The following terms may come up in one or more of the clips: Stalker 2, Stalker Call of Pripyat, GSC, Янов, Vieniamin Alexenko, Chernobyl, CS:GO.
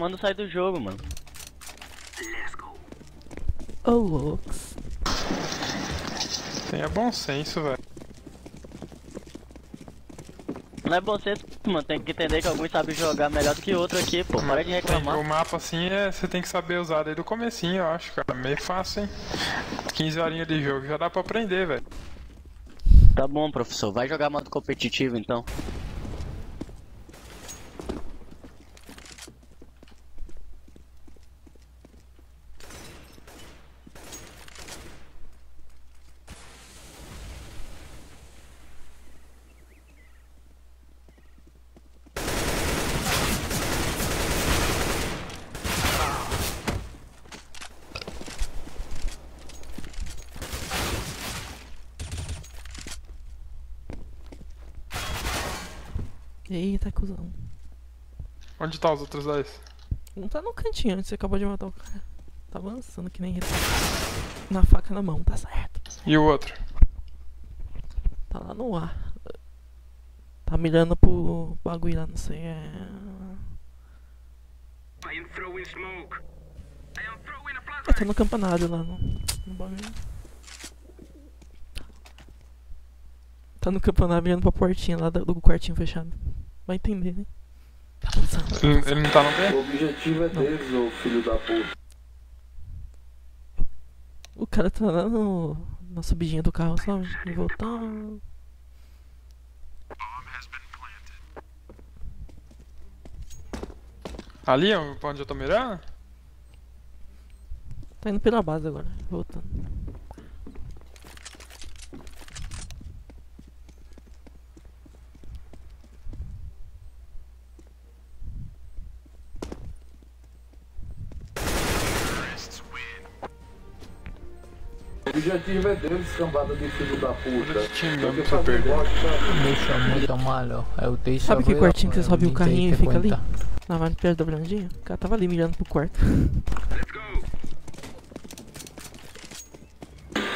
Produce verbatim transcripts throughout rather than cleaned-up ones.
manda sair do jogo, mano. Let's go. Oh, loucos. Tenha bom senso, velho. Não é bom senso, mano. Tem que entender que alguns sabem jogar melhor do que outros aqui, pô. Para de reclamar. O mapa, assim, é, você tem que saber usar desde o comecinho, eu acho, cara. Meio fácil, hein. quinze horinhas de jogo, já dá pra aprender, velho. Tá bom, professor. Vai jogar modo competitivo, então. Eita, cuzão. Onde tá os outros dois? Um tá no cantinho, onde você acabou de matar o cara. Tá avançando que nem retardado. Na faca na mão, tá certo. E o outro? Tá lá no ar. Tá mirando pro bagulho lá, não sei. É... Eu tô no campanário lá, no, no bagulho. Tá no campanário mirando pra portinha lá do, do quartinho fechado. Vai entender, né? Ele, ele não tá no pé? O objetivo é deles, ô filho da puta. O cara tá lá no, na subidinha do carro, sabe? Ele voltar. Ali é onde eu tô mirando? Tá indo pela base agora, voltando. O objetivo é deles, cambada de filho da puta. Deixa muito malo. Sabe que quartinho que você sobe o carrinho e fica ali? Na mais perto da brandinha? O cara tava ali mirando pro quarto.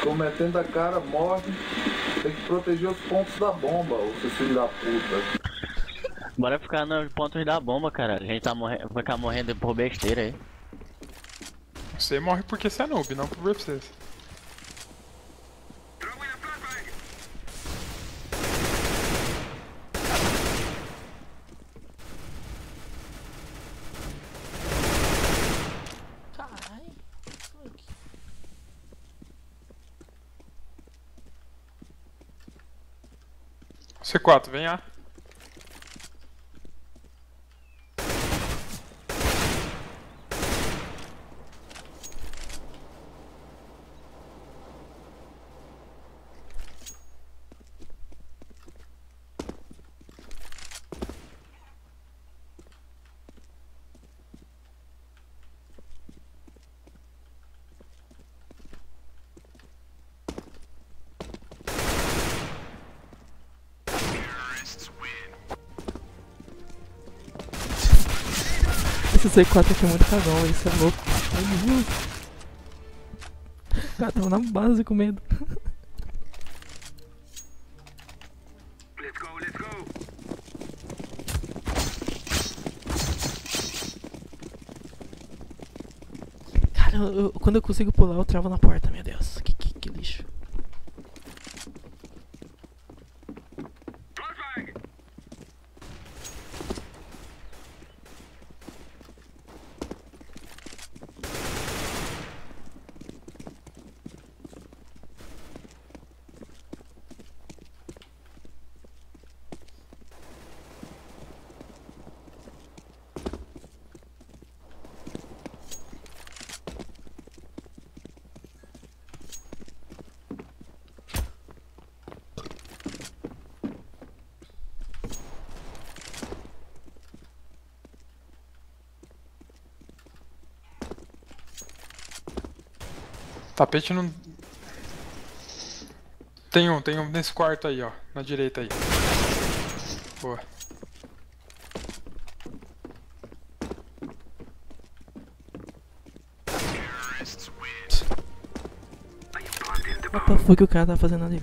Cometendo a cara, morre. Tem que proteger os pontos da bomba, ô seu filho da puta. Bora ficar nos pontos da bomba, cara. A gente tá morrendo, vai ficar morrendo por besteira aí. Você morre porque você é noob, não por vocês. C quatro, vem A. Esse C quatro aqui é muito cagão, isso é louco. O cara tava na base com medo. Let's go, let's go. Cara, eu, eu, quando eu consigo pular, eu travo na porta, meu Deus. Que, que, que lixo. Tapete não... Tem um, tem um nesse quarto aí, ó. Na direita aí. Boa. What the fuck o cara tá fazendo ali?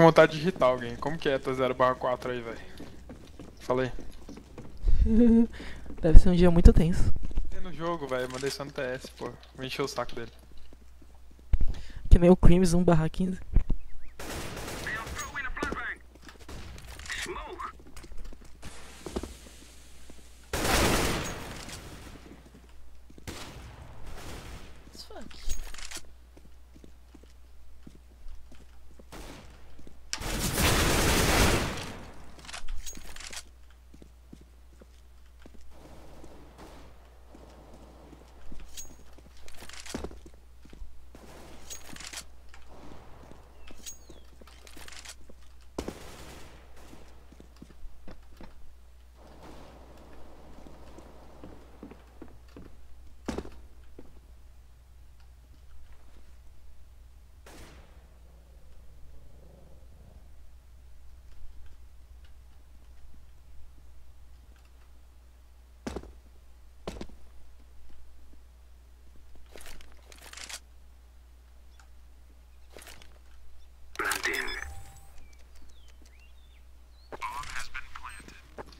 com vontade de digitar alguém. Como que é tua zero barra quatro aí, velho? Falei. Deve ser um dia muito tenso. No jogo, velho, mandei só no T S, pô. Me encheu o saco dele. Que nem o Crimes um barra quinze.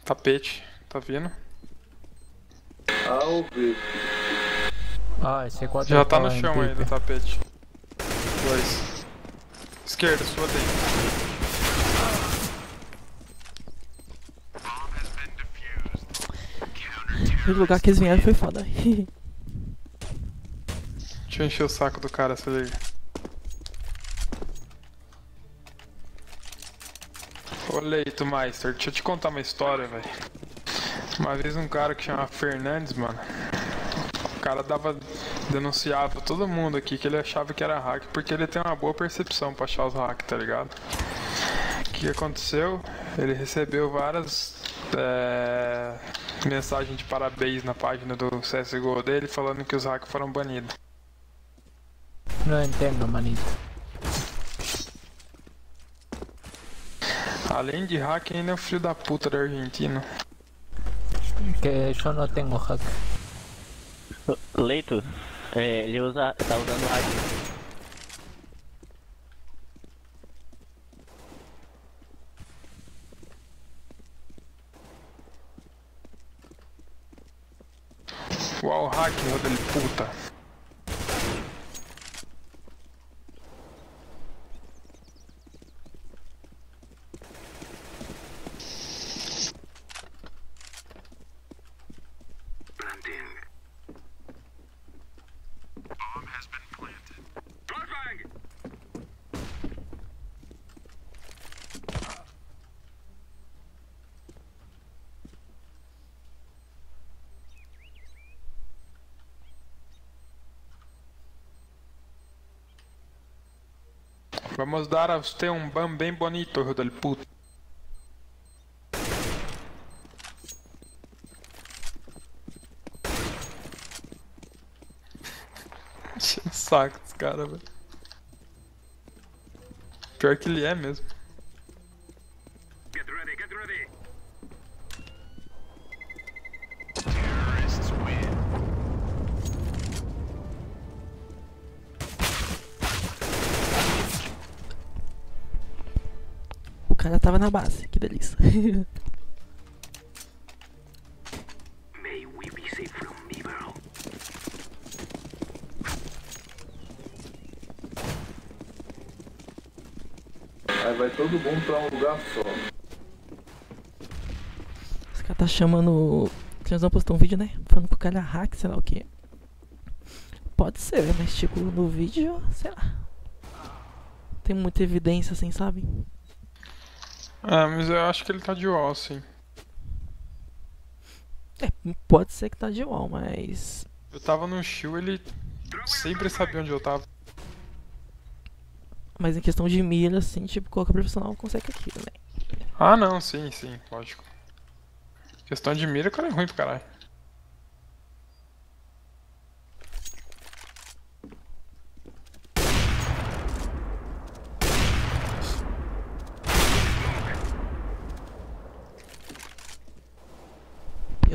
Tapete, tá vindo? Ah, esse é quatro. Já tá no chão aí do tapete. Dois. Esquerda, sua dentro. O lugar que eles vieram foi foda. Deixa eu encher o saco do cara, se liga. Olha aí, tu Meister, deixa eu te contar uma história, velho. Uma vez um cara que chamava Fernandes, mano, o cara dava, denunciava todo mundo aqui que ele achava que era hack, porque ele tem uma boa percepção pra achar os hacks, tá ligado? O que aconteceu? Ele recebeu várias é, mensagens de parabéns na página do C S G O dele, falando que os hacks foram banidos. Não entendo, manito. Além de hack, ainda é o filho da puta da Argentina. Que eu não tenho hack. Leito, é, ele usa, tá usando hack. Uau, hack, meu dele puta. Vamos dar a usted un ban bien bonito, hijo del puto. Tinha um saco desse cara, velho. Pior que ele é mesmo. Get ready, get ready. Terrorists win. O cara tava na base, que delícia. May we be safe from me, bro. Aí vai todo mundo pra um lugar só. Esse cara tá chamando... Eles não postou um vídeo, né? Falando que o cara é hack, sei lá o que. Pode ser, mas tipo, no vídeo, sei lá. Tem muita evidência assim, sabe? Ah, mas eu acho que ele tá de wall, sim. É, pode ser que tá de wall, mas... Eu tava no shield, ele sempre sabia onde eu tava. Mas em questão de mira, assim, tipo, qualquer profissional consegue aquilo, né? Ah, não, sim, sim, lógico. Em questão de mira, o cara é ruim pro caralho.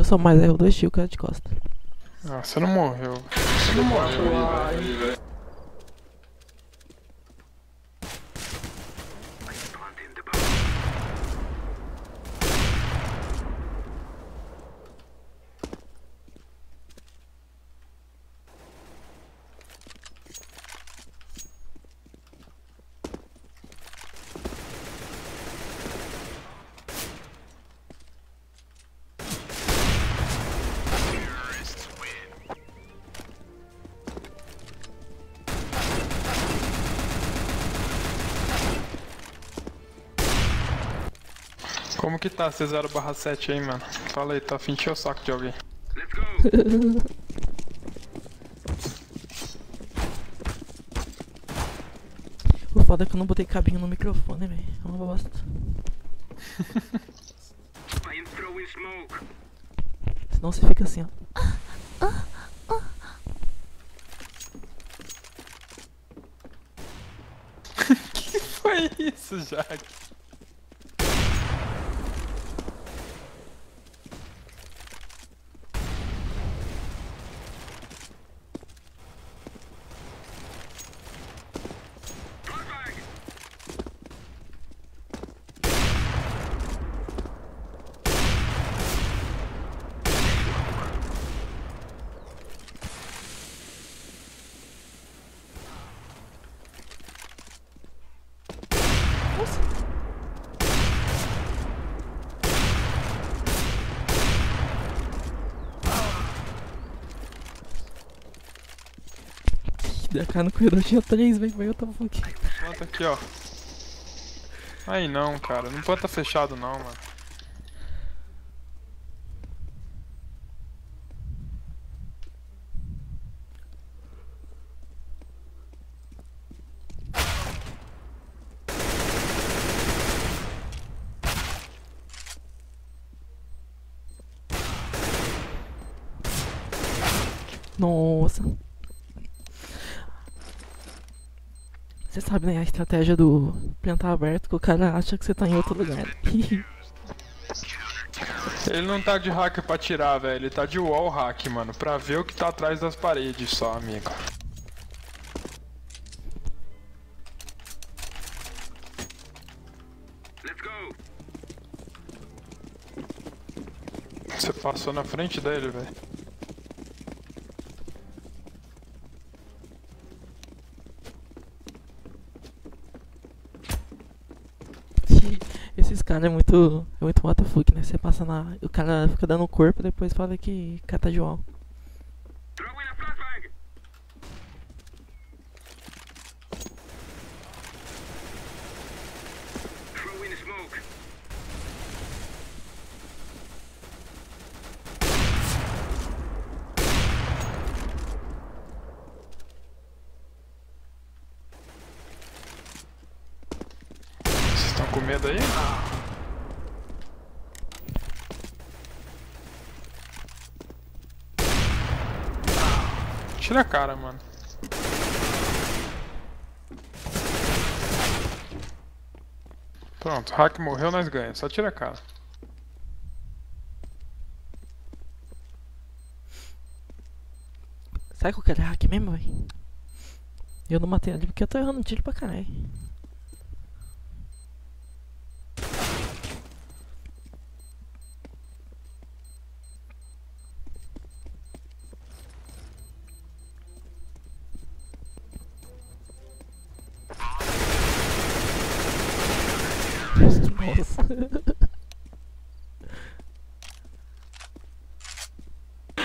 Só mais erro dois tiros, o cara de costa. Ah, você não morreu. Você não morreu, velho. Como que tá C zero barra sete aí, mano? Fala aí, tô afim de encher o saco de alguém. Let's go! O foda é que eu não botei cabinho no microfone, velho. É uma bosta. Senão você fica assim, ó. Que foi isso, Jack? A cara no corredor tinha três, velho, eu tava fucking. Planta aqui, ó. Aí não, cara, não planta fechado não, mano. Nossa. Você sabe, né, a estratégia do plantar aberto, que o cara acha que você tá em outro lugar. Ele não tá de hacker pra tirar, velho. Ele tá de wall hack, mano. Pra ver o que tá atrás das paredes só, amigo. Let's go. Você passou na frente dele, velho. Esses caras é muito. É muito what the fuck, né? Você passa na. O cara fica dando o corpo e depois fala que cata de wall. Com medo aí? Tira a cara, mano. Pronto, o hack morreu, nós ganhamos. Só tira a cara. Sabe qual que era hack mesmo, velho? Eu não matei ele porque eu tô errando um tiro pra caralho.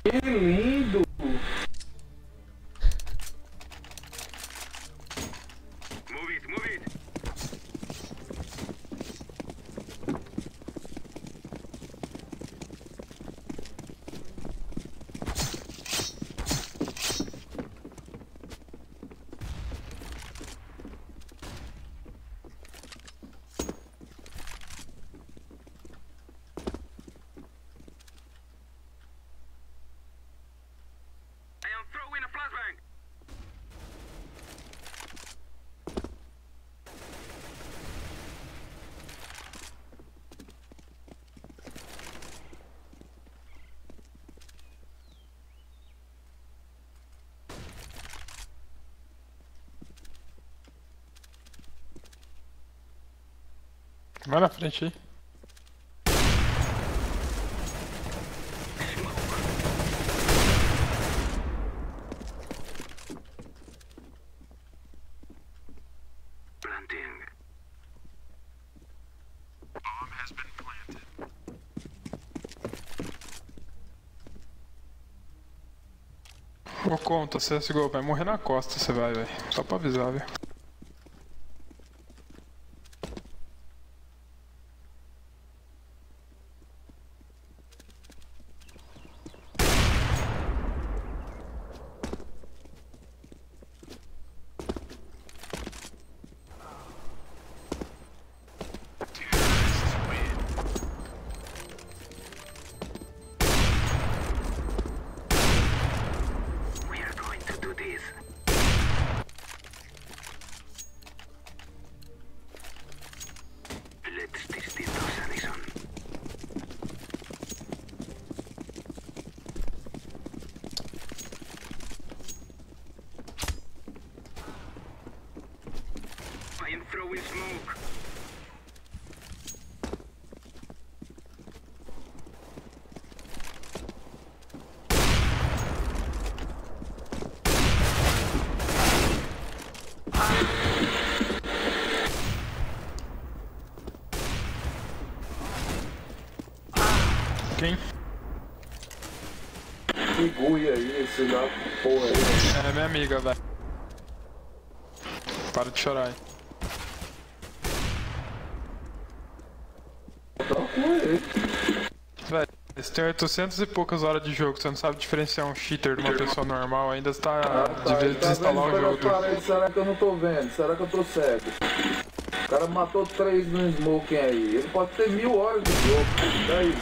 Que lindo! Move it, move it! Vai na frente aí. Ô, conta, C S G O, vai morrer na costa, você vai, velho. Só pra avisar, velho. this. Let's test it, Harrison. I am throwing smoke. Que buia isso da porra. É minha amiga, velho. Para de chorar aí. Velho, você tem oitocentas e poucas horas de jogo, você não sabe diferenciar um cheater de uma pessoa normal, ainda você tá, ah, tá devia desinstalar o jogo. Será que eu não tô vendo? Será que eu tô cego? O cara matou três no smoking aí, ele pode ter mil horas de jogo, daí.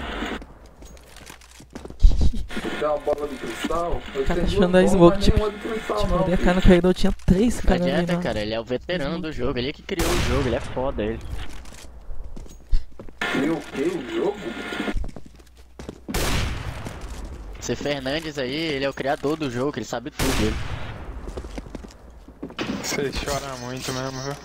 Uma bola de cristal, eu cara achando a smoke, tipo, mandei a cara no corredor, tinha três caras ali, mano. Cara, ele é o veterano do jogo, ele é que criou o jogo, ele é foda, ele. Criou o que, o jogo? Esse Fernandes aí, ele é o criador do jogo, ele sabe tudo, ele. Você chora muito mesmo, viu?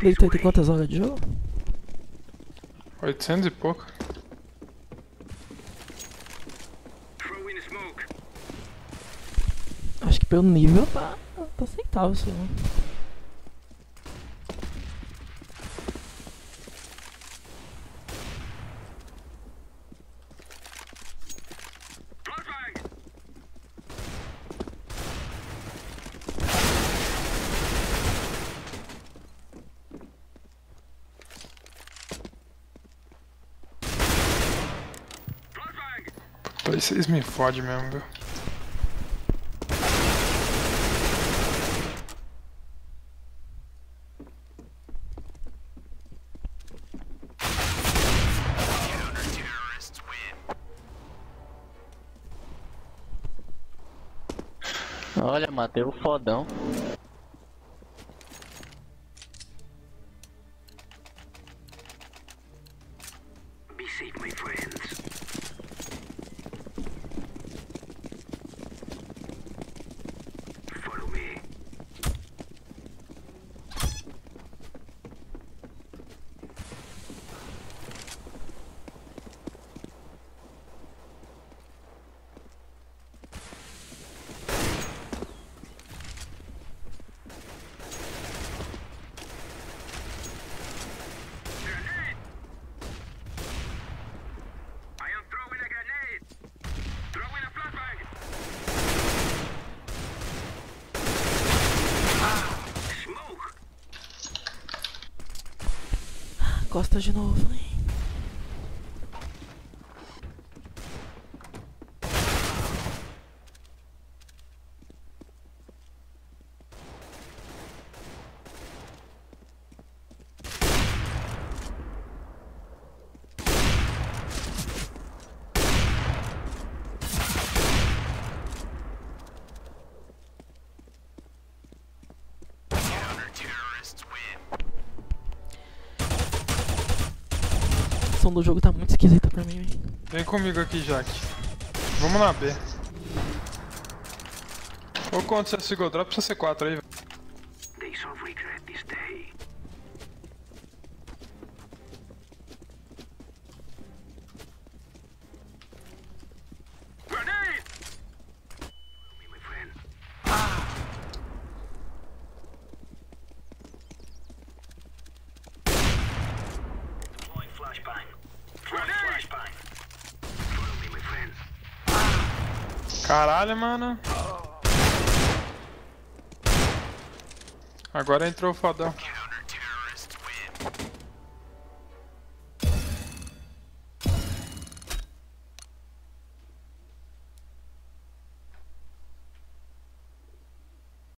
Leitor, tem quantas horas de jogo? oitocentas e pouco. Acho que pelo nível tá, tá aceitável isso, né? Vocês me fodem mesmo, viu? Olha, matei o fodão. Gosta de novo, né? O jogo tá muito esquisito pra mim, véio. Vem comigo aqui, Jack. Vamos na B. Ou quanto você segurou? Drop pra C quatro aí, velho. Caralho, mano. Agora entrou o fodão.